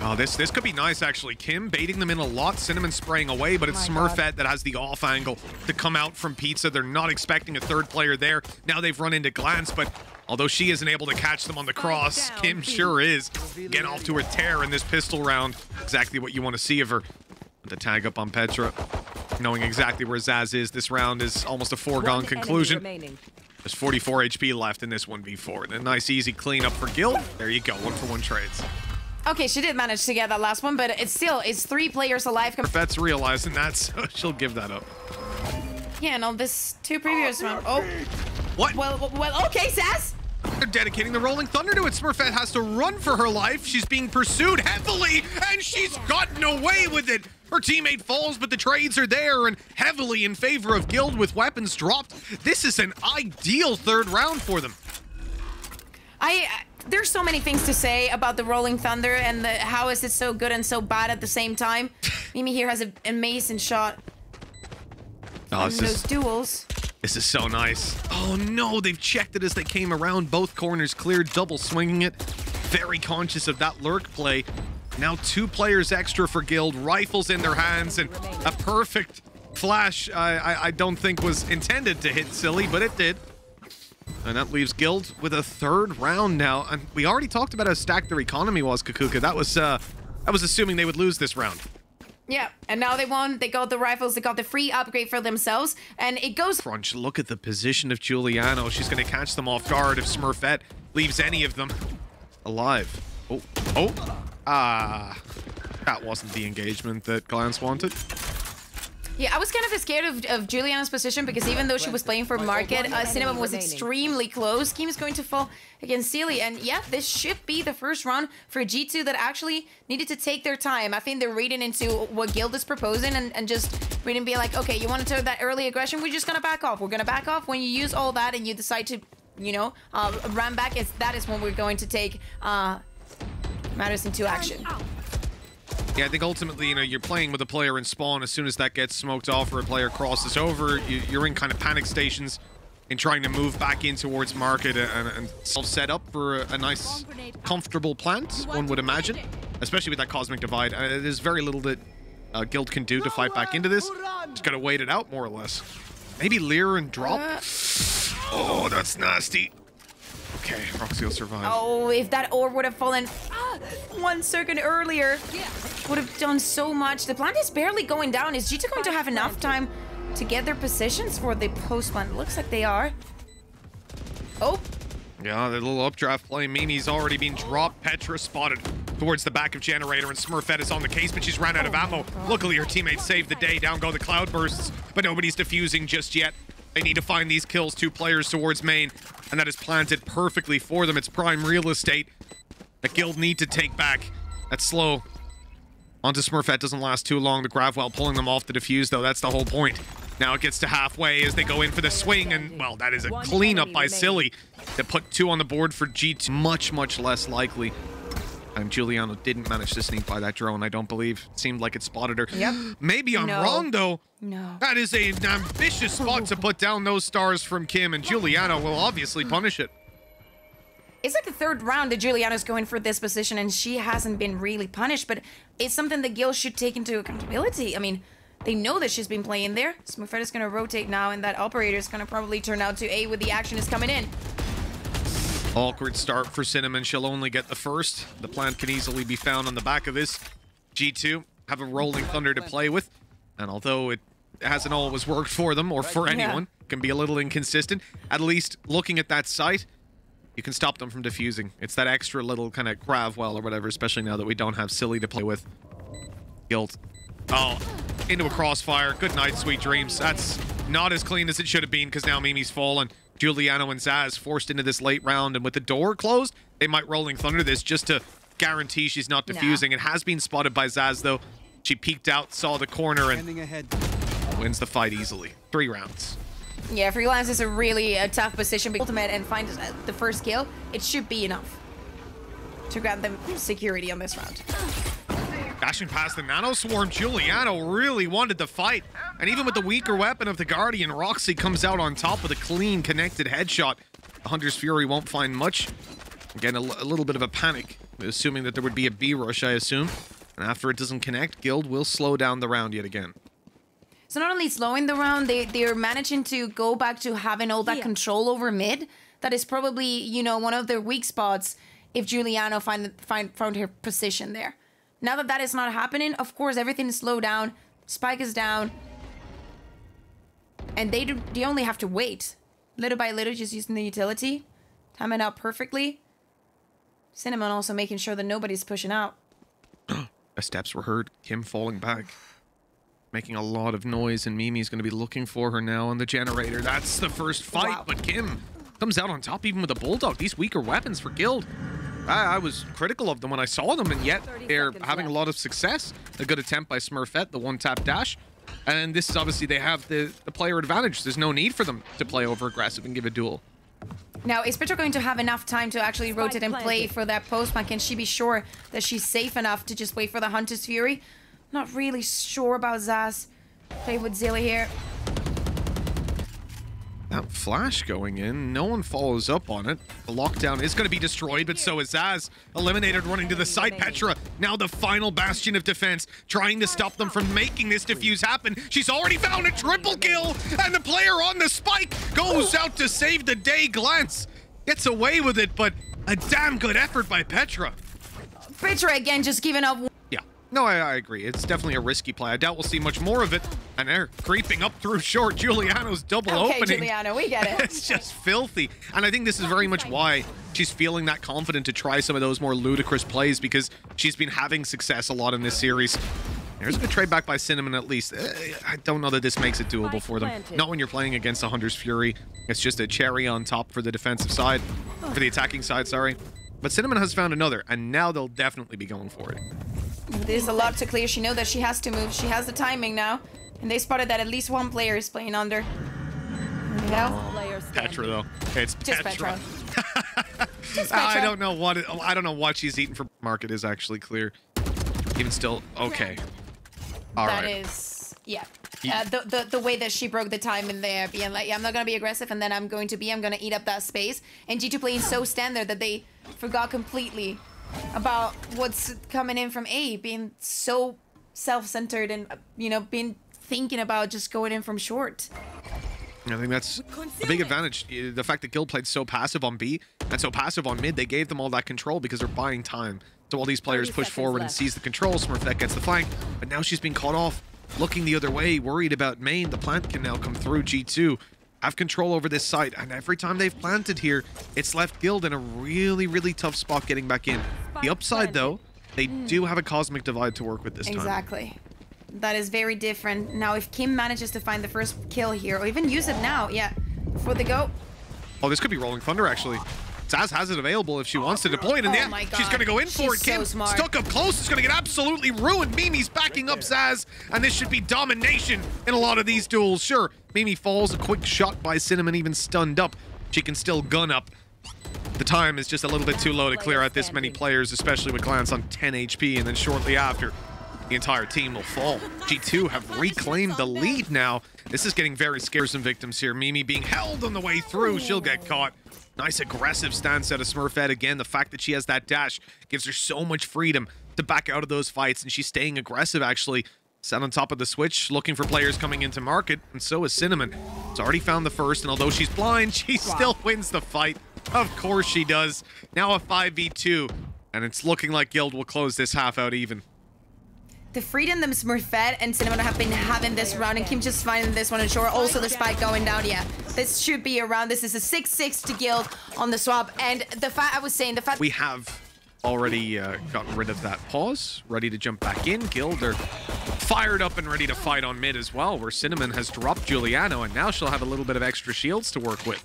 Oh, this could be nice, actually. Kim baiting them in a lot, Cinnamon spraying away, but it's Smurfette that has the off angle to come out from Pizza. They're not expecting a third player there. Now they've run into Glance, but although she isn't able to catch them on the cross, Kim sure is. Getting off to her tear in this pistol round. Exactly what you want to see of her. The tag up on Petra, knowing exactly where zAAz is. This round is almost a foregone conclusion. There's 44 HP left in this 1v4. And a nice, easy cleanup for Guild. There you go, 1-for-1 trades. Okay, she did manage to get that last one, but it's still, it's 3 players alive. That's realizing that, so she'll give that up. Yeah, no, this 2 previous round. Oh. What? Well, okay, zAAz. They're dedicating the Rolling Thunder to it. Smurfette has to run for her life. She's being pursued heavily, and she's gotten away with it. Her teammate falls, but the trades are there and heavily in favor of Guild with weapons dropped. This is an ideal third round for them. There's so many things to say about the Rolling Thunder and how is it so good and so bad at the same time. Mimi here has an amazing shot. Oh, and those duels. This is so nice. Oh no, they've checked it as they came around. Both corners cleared, double swinging it. Very conscious of that lurk play. Now 2 players extra for Guild, rifles in their hands, and a perfect flash I don't think was intended to hit Silly, but it did. And that leaves Guild with a third round now. And we already talked about how stacked their economy was, kaquka. That was assuming they would lose this round. Yeah, and now they won. They got the rifles. They got the free upgrade for themselves, and it goes... Crunch, look at the position of Juliano. She's going to catch them off guard if Smurfette leaves any of them alive. Oh, oh, ah. That wasn't the engagement that Glance wanted. Yeah, I was kind of scared of Juliana's position because even though she was playing for Market, Cinnamon was extremely close. Kim is going to fall against Silly. And yeah, this should be the first round for G2 that actually needed to take their time. I think they're reading into what Guild is proposing and just reading, be like, okay, you want to turn that early aggression? We're just going to back off. We're going to back off. When you use all that and you decide to, you know, run back, that is when we're going to take matters into action. Yeah, I think ultimately, you know, you're playing with a player in spawn. As soon as that gets smoked off or a player crosses over, you're in kind of panic stations and trying to move back in towards Market and set up for a nice, comfortable plant, one would imagine, especially with that Cosmic Divide. There's very little that Guild can do to fight back into this. Just got to wait it out, more or less. Maybe Leer and drop? Oh, that's nasty. Okay, Roxi will survive. Oh, if that orb would have fallen 1 second earlier, would have done so much. The plant is barely going down. Is G2 going to have enough time to get their positions for the post plant? Looks like they are. Oh. Yeah, the little updraft play. Mimi's already been dropped. Petra spotted towards the back of Generator, and Smurfette is on the case, but she's ran out of ammo. Luckily, her teammates saved the day. Down go the cloud bursts, but nobody's defusing just yet. They need to find these kills, 2 players towards main, and that is planted perfectly for them. It's prime real estate that Guild need to take back. That's slow. Onto Smurfette, doesn't last too long. The Gravwell pulling them off the defuse, though. That's the whole point. Now it gets to halfway as they go in for the swing, and, well, that is a cleanup by Silly that put 2 on the board for G2. Much, much less likely. And Juliano didn't manage to sneak by that drone, I don't believe. It seemed like it spotted her. Yep. Maybe I'm wrong, though. No. That is an ambitious spot to put down those stars from Kim, and Juliano will obviously punish it. It's like the third round that Juliana's going for this position, and she hasn't been really punished, but it's something that Guild should take into accountability. I mean, they know that she's been playing there. Smurfette is going to rotate now, and that operator is going to probably turn out to A with the action is coming in. Awkward start for Cinnamon. She'll only get the first. The plant can easily be found on the back of this. G2 have a Rolling Thunder to play with. And although it hasn't always worked for them or for anyone, can be a little inconsistent. At least looking at that site, you can stop them from defusing. It's that extra little kind of Gravwell or whatever, especially now that we don't have Silly to play with. Guild. Oh, into a crossfire. Good night, sweet dreams. That's not as clean as it should have been because now Mimi's fallen. Juliano and zAAz forced into this late round, and with the door closed, they might Rolling Thunder this just to guarantee she's not defusing. It has been spotted by zAAz, though. She peeked out, saw the corner, and wins the fight easily. 3 rounds. Yeah, for Glance, it's a really tough position, but ultimate and find the first kill, it should be enough to grab them security on this round. Dashing past the nano swarm, Juliano really wanted the fight. And even with the weaker weapon of the Guardian, Roxi comes out on top with a clean, connected headshot. The Hunter's Fury won't find much. Again, a little bit of a panic assuming that there would be a B rush, I assume. And after it doesn't connect, Guild will slow down the round yet again. So not only slowing the round, they're managing to go back to having all that control over mid. That is probably, you know, one of their weak spots if Juliano found her position there. Now that that is not happening, of course, everything is slowed down. Spike is down. And they only have to wait. Little by little, just using the utility. Timing out perfectly. Cinnamon also making sure that nobody's pushing out. The steps were heard. Kim falling back. Making a lot of noise, and Mimi's going to be looking for her now on the generator. That's the first fight, but Kim comes out on top even with a Bulldog. These weaker weapons for Guild. I was critical of them when I saw them, and yet they're having a lot of success. A good attempt by Smurfette, the one-tap dash. And this is obviously, they have the player advantage. There's no need for them to play over-aggressive and give a duel. Now, is Petra going to have enough time to actually rotate and play for that post-punk? Can she be sure that she's safe enough to just wait for the Hunter's Fury? Not really sure about zAAz. Play with Silly here. That flash going in, no one follows up on it. The lockdown is going to be destroyed, but so is zAAz. Eliminated, running to the side. Petra, now the final bastion of defense, trying to stop them from making this defuse happen. She's already found a triple kill, and the player on the spike goes out to save the day. Glance gets away with it, but a damn good effort by Petra. Petra again just giving up. No, I agree. It's definitely a risky play. I doubt we'll see much more of it. And they're creeping up through short. Juliano's double opening. Okay, Juliano, we get it. It's just filthy. And I think this is very much why she's feeling that confident to try some of those more ludicrous plays, because she's been having success a lot in this series. There's a good trade back by Cinnamon at least. I don't know that this makes it doable for them. Not when you're playing against the Hunter's Fury. It's just a cherry on top for the defensive side. For the attacking side, sorry. But Cinnamon has found another, and now they'll definitely be going for it. There's a lot to clear. She knows that she has to move. She has the timing now. And they spotted that at least one player is playing under. Petra, though. It's just Petra. Just Petra. I don't know what she's eating for market is actually clear. Even still, okay. All right. That is, the way that she broke the time in there, being like, yeah, I'm not going to be aggressive, and then I'm going to eat up that space. And G2 playing so standard that they forgot completely about what's coming in from A, being so self-centered and, you know, being thinking about just going in from short. I think that's a big advantage. The fact that Guild played so passive on B and so passive on mid, they gave them all that control because they're buying time. So all these players push forward and seize the control. Smurfette gets the flank, but now she's been caught off, looking the other way, worried about main. The plant can now come through. G2 have control over this site, and every time they've planted here, it's left Guild in a really, really tough spot getting back in. The upside, though, they do have a Cosmic Divide to work with this time. Exactly. That is very different. Now, if Kim manages to find the first kill here, or even use it now, before they go. Oh, this could be Rolling Thunder, actually. zAAz has it available if she wants to deploy it. And she's going to go in for it. Kim stuck up close. It's going to get absolutely ruined. Mimi's backing up zAAz, and this should be domination in a lot of these duels. Sure, Mimi falls. A quick shot by Cinnamon, even stunned up. She can still gun up. The time is just a little bit too low to clear out this many players, especially with Glance on 10 HP, and then shortly after, the entire team will fall. G2 have reclaimed the lead now. This is getting very scary. Some victims here. Mimi being held on the way through. She'll get caught. Nice aggressive stance out of Smurfette. Again, the fact that she has that dash gives her so much freedom to back out of those fights, and she's staying aggressive, actually. Sat on top of the switch, looking for players coming into market, and so is Cinnamon. It's already found the first, and although she's blind, she still wins the fight. Of course she does. Now a 5v2, and it's looking like Guild will close this half out even. The freedom that Smurfette and Cinnamon have been having this round, and Kim just finding this one on shore. Also the spike going down, This should be a round. This is a 6-6 to Guild on the swap, and the fact I was saying, the fact we have already gotten rid of that pause, ready to jump back in. Guild are fired up and ready to fight on mid as well, where Cinnamon has dropped Juliano, and now she'll have a little bit of extra shields to work with.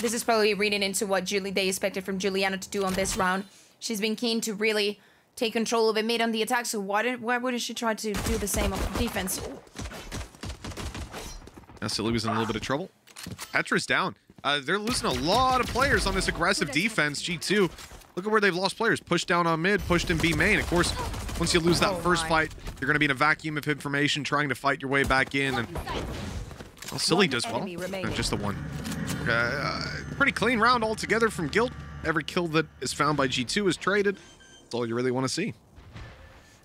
This is probably reading into what they expected from Juliano to do on this round. She's been keen to really take control of it, mid on the attack, so why wouldn't she try to do the same on defense? Now Silly was in a little bit of trouble. Petra's down. They're losing a lot of players on this aggressive defense. G2, look at where they've lost players. Pushed down on mid, pushed in B main. Of course, once you lose that first fight, you're going to be in a vacuum of information, trying to fight your way back in. And well, Silly does well. Just the one. Pretty clean round altogether from Guild. Every kill that is found by G2 is traded. That's all you really want to see.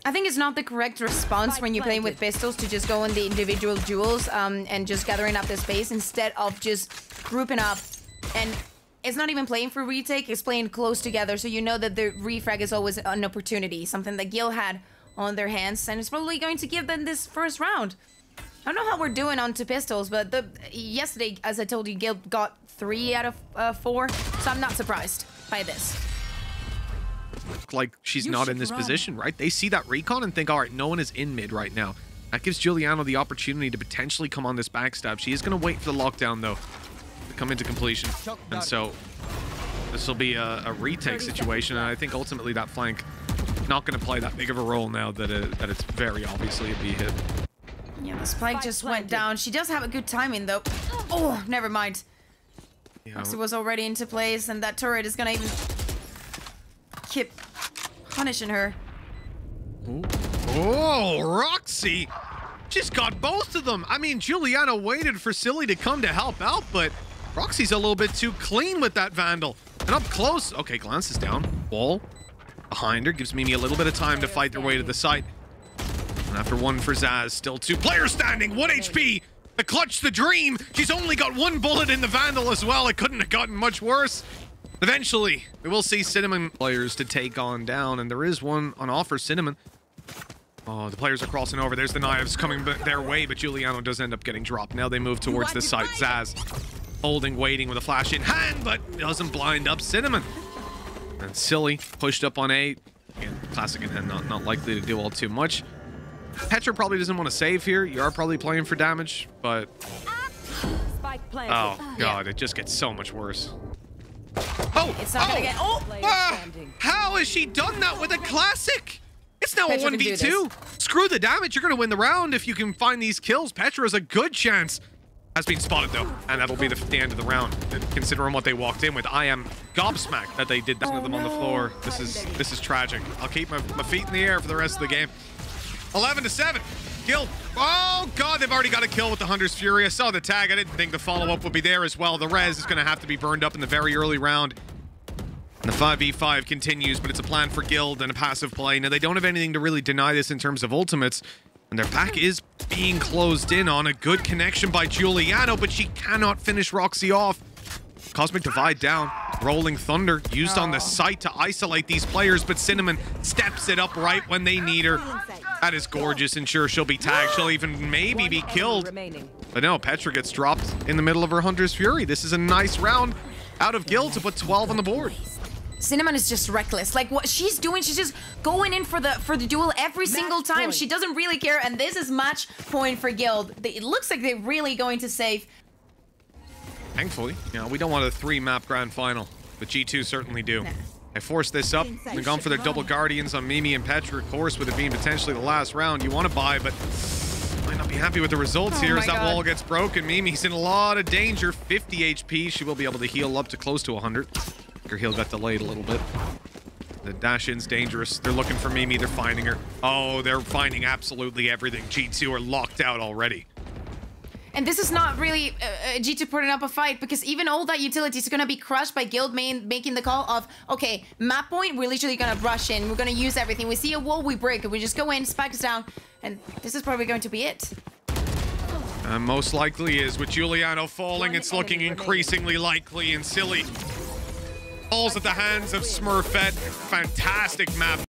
I think it's not the correct response when you're playing with pistols to just go on the individual duels and just gathering up the space instead of just grouping up. And it's not even playing for retake, it's playing close together, so you know that the refrag is always an opportunity, something that Gil had on their hands, and it's probably going to give them this first round. I don't know how we're doing on two pistols, but yesterday, as I told you, Gil got 3 out of 4, so I'm not surprised by this. Like, she's not in this position, right? They see that recon and think, all right, no one is in mid right now. That gives Juliano the opportunity to potentially come on this backstab. She is going to wait for the lockdown, though, to come into completion. And so this will be a retake situation. And I think ultimately that flank not going to play that big of a role now that, that it's very obviously a B hit. Yeah, the spike just went down. She does have a good timing, though. Oh, never mind. Yeah. Roxi was already into place, and that turret is going to even... keep punishing her. Ooh. Oh, Roxi just got both of them. I mean, Juliano waited for Silly to come to help out, but Roxy's a little bit too clean with that Vandal. And up close, okay, Glance is down. Wall behind her gives Mimi a little bit of time to fight their way to the site. And after one for zAAz, still two players standing, 1 HP. The clutch, the dream. She's only got 1 bullet in the Vandal as well. It couldn't have gotten much worse. Eventually, we will see Cinnamon players to take on down, and there is one on offer, Cinnamon. Oh, the players are crossing over. There's the knives coming their way, but Juliano does end up getting dropped. Now they move towards this side. zAAz holding, waiting with a flash in hand, but doesn't blind up Cinnamon. And Silly pushed up on A. Again, classic in hand, not likely to do all too much. Petra probably doesn't want to save here. You are probably playing for damage, but... oh, God, it just gets so much worse. Oh, it's not gonna get... oh, how has she done that with a classic? It's now a 1v2. Screw the damage. You're going to win the round if you can find these kills. Petra has a good chance. Has been spotted, though, and that'll be the end of the round. And considering what they walked in with, I am gobsmacked that they did that to them on the floor. This is tragic. I'll keep my feet in the air for the rest of the game. 11-7. Kill. Oh, God, they've already got a kill with the Hunter's Fury. I saw the tag. I didn't think the follow-up would be there as well. The res is going to have to be burned up in the very early round. And the 5v5 continues, but it's a plan for Guild and a passive play. Now, they don't have anything to really deny this in terms of ultimates. And their back is being closed in on. A good connection by Juliano, but she cannot finish Roxi off. Cosmic Divide down. Rolling Thunder used on the site to isolate these players, but Cinnamon steps it up right when they need her. That is gorgeous, and sure, she'll be tagged. She'll even maybe be killed. But no, Petra gets dropped in the middle of her Hunter's Fury. This is a nice round out of Guild to put 12 on the board. Cinnamon is just reckless. Like, what she's doing, she's just going in for the duel every single time. She doesn't really care, and this is match point for Guild. It looks like they're really going to save. Thankfully, you know, we don't want a 3-map grand final, but G2 certainly do. Nah. They forced this up. They've gone for their double Guardians on Mimi and Petra, of course, with it being potentially the last round. You want to buy, but might not be happy with the results here as that wall gets broken. Mimi's in a lot of danger. 50 HP. She will be able to heal up to close to 100. Her heal got delayed a little bit. The dash-in's dangerous. They're looking for Mimi. They're finding her. Oh, they're finding absolutely everything. G2 are locked out already. And this is not really G2 putting up a fight, because even all that utility is going to be crushed by Guild making the call of, okay, map point, we're literally going to rush in. We're going to use everything. We see a wall, we break it. We just go in, spike us down, and this is probably going to be it. Most likely is. With Juliano falling, it's looking increasingly likely, and Silly falls at the hands of Smurfette. Fantastic map